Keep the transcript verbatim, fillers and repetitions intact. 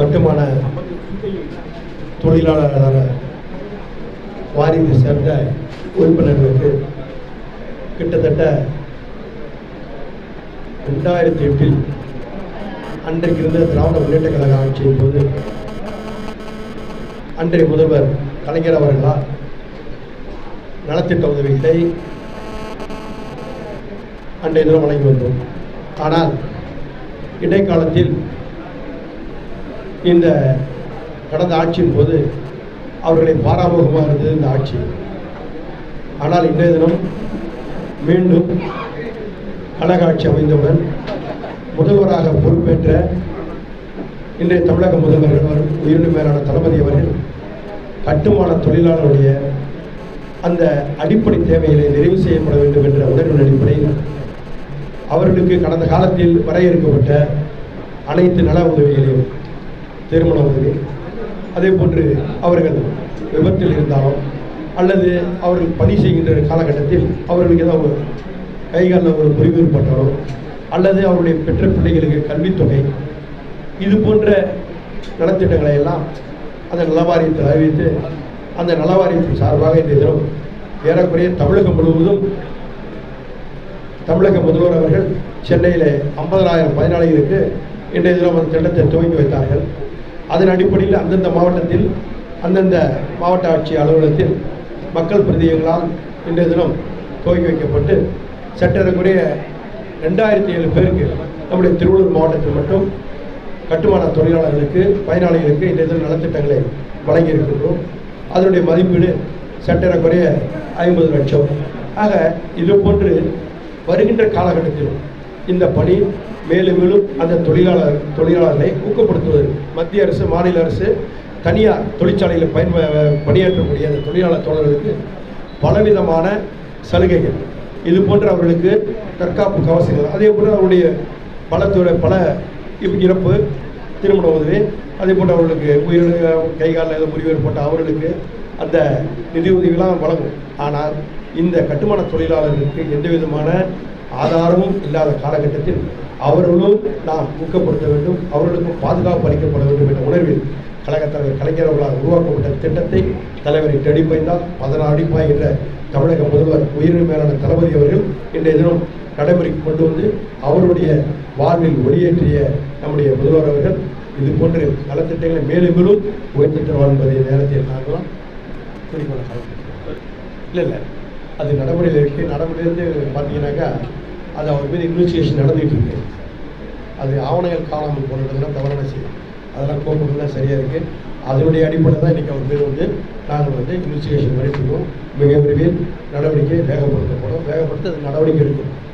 கட்டுமான தொழிலாளரான வாரிவு சேர்ந்த உறுப்பினர்களுக்கு கிட்டத்தட்ட ரெண்டாயிரத்தி எட்டில் அன்றைக்கு இருந்த திராவிட முன்னேற்ற கழக ஆட்சியின் போது அன்றைய முதல்வர் கலைஞர் அவர்களால் நலத்திட்ட உதவிகளை அன்றைய தினம் வழங்கி வந்தோம். ஆனால் இடைக்காலத்தில் இந்த கடந்த ஆட்சியின் போது அவர்களை பாராமுகமாக இருந்தது இந்த ஆட்சி. ஆனால் இன்றைய தினம் மீண்டும் கழக ஆட்சி அமைந்தவுடன் முதல்வராக பொறுப்பேற்ற இன்றைய தமிழக முதல்வர் உயிரினும் மேலான தளபதி அவர்கள் கட்டுமான தொழிலாளருடைய அந்த அடிப்படை தேவைகளை நிறைவு செய்யப்பட வேண்டும் என்ற உணர்வின் அடிப்படையில் அவர்களுக்கு கடந்த காலத்தில் வரையறுக்கப்பட்ட அனைத்து நல உதவிகளையும், திருமண உதவி, அதே போன்று அவர்கள் விபத்தில் இருந்தாலும் அல்லது அவர்கள் பணி செய்கின்ற காலகட்டத்தில் அவர்களுக்கு ஏதாவது கைகாலில் ஒரு முறிவு ஏற்பட்டாலோ அல்லது அவருடைய பெற்ற பிள்ளைகளுக்கு கல்வித்தொகை, இது போன்ற நலத்திட்டங்களை எல்லாம் அந்த நலவாரியத்தில் அறிவித்து அந்த நலவாரியத்தின் சார்பாக இன்றைய தினம் ஏறக்குறைய தமிழகம் முழுவதும் தமிழக முதல்வர் அவர்கள் சென்னையில் ஐம்பதாயிரம் பயனாளிகளுக்கு இன்றைய தினம் அந்த திட்டத்தை துவங்கி வைத்தார்கள். அதன் அடிப்படையில் அந்தந்த மாவட்டத்தில் அந்தந்த மாவட்ட ஆட்சி அலுவலகத்தில் மக்கள் பிரதிநிதிகளால் இன்றைய தினம் துவங்கி வைக்கப்பட்டு சட்டேறக்குறைய ரெண்டாயிரத்தி ஏழு பேருக்கு நம்முடைய திருவள்ளூர் மாவட்டத்தில் மட்டும் கட்டுமான தொழிலாளர்களுக்கு பயனாளிகளுக்கு இன்றைய தினம் நலத்திட்டங்களை வழங்கியிருக்கின்றோம். அதனுடைய மதிப்பீடு சட்டேறக்குறைய ஐம்பது லட்சம். ஆக இது போன்று வருகின்ற காலகட்டத்திலும் இந்த பணி மேலும் மேலும் அந்த தொழிலாளர் தொழிலாளர்களை ஊக்கப்படுத்துவதற்கு மத்திய அரசு, மாநில அரசு, தனியார் தொழிற்சாலையில் பயன் பணியாற்றக்கூடிய அந்த தொழிலாளர் தோழர்களுக்கு பலவிதமான சலுகைகள், இது போன்ற அவர்களுக்கு தற்காப்பு கவசங்கள், அதே போன்று அவருடைய பலத்துறை பல இறப்பு, திருமண உதவி, அதே போன்று அவர்களுக்கு உயிர் கைகாலில் ஏதோ முறிவு ஏற்பட்ட அவர்களுக்கு அந்த நிதி உதவிகளாக வழங்கும். ஆனால் இந்த கட்டுமான தொழிலாளர்களுக்கு எந்த விதமான ஆதாரமும் இல்லாத காலகட்டத்தில் அவர்களும் நாம் ஊக்கப்படுத்த வேண்டும், அவர்களுக்கும் பாதுகாப்பு அளிக்கப்பட வேண்டும் என்ற உணர்வில் கழகத் தலைவர் கலைஞர் அவர்களால் உருவாக்கப்பட்ட திட்டத்தை தலைவர் எட்டு அடிப்பாய்ந்தால் பதினாறு அடிப்பாய் என்ற தமிழக முதல்வர் உயிரின் மேலான தளபதி அவர்கள் இன்றைய தினம் நடைமுறைக்கு கொண்டு வந்து அவருடைய வாழ்வில் வெளியேற்றிய நம்முடைய முதல்வர் அவர்கள் இது போன்ற நலத்திட்டங்களை மேலும் மேலும் உயர்த்தி தருவார் என்பதை நேரத்தில் நாங்களும் குறிக்கோள இல்லை இல்லை அது நடைமுறையில் இருக்குது. நடைமுறையிலேருந்து பார்த்தீங்கன்னாக்கா அது அவர் மீது இன்வெஸ்டிகேஷன் நடந்துகிட்டு இருக்கு. அது ஆவணங்கள் காணாமல் போனதுலாம் தவறான செய்யும், அதெல்லாம் கோப்புகள்லாம் சரியாக இருக்குது. அதனுடைய அடிப்படை தான் இன்றைக்கி அவர் மீது வந்து நாங்கள் வந்து இன்வெஸ்டிகேஷன் நடத்திடுவோம். மிக விரைவில் நடவடிக்கை வேகப்படுத்தப்படும், வேகப்படுத்தி அது நடவடிக்கை எடுக்கணும்.